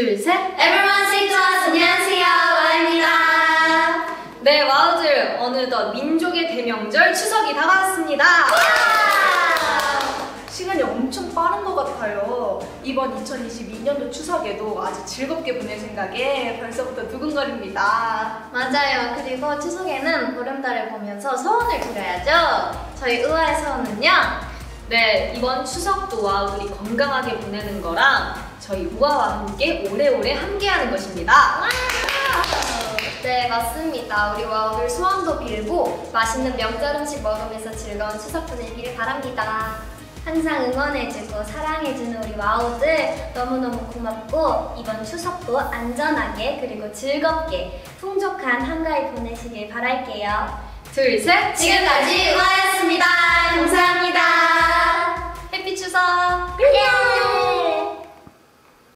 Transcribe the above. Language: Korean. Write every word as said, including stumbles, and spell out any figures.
둘, 셋! Everyone say to us! 안녕하세요, 와아입니다. 네, 와우들! 어느덧 민족의 대명절 추석이 다가왔습니다. 시간이 엄청 빠른 것 같아요. 이번 이천이십이 년도 추석에도 아주 즐겁게 보낼 생각에 벌써부터 두근거립니다. 맞아요. 그리고 추석에는 보름달을 보면서 서원을 드려야죠. 저희 우아의 서원은요? 네, 이번 추석도 와우들이 건강하게 보내는 거랑 저희 우아와 함께 오래오래 함께하는 것입니다. 네, 맞습니다. 우리 와우들 소원도 빌고 맛있는 명절 음식 먹으면서 즐거운 추석 보내길 바랍니다. 항상 응원해주고 사랑해주는 우리 와우들 너무너무 고맙고, 이번 추석도 안전하게 그리고 즐겁게 풍족한 한가위 보내시길 바랄게요. 둘, 셋! 지금까지 우아였습니다. 감사합니다. 해피 추석! 안녕!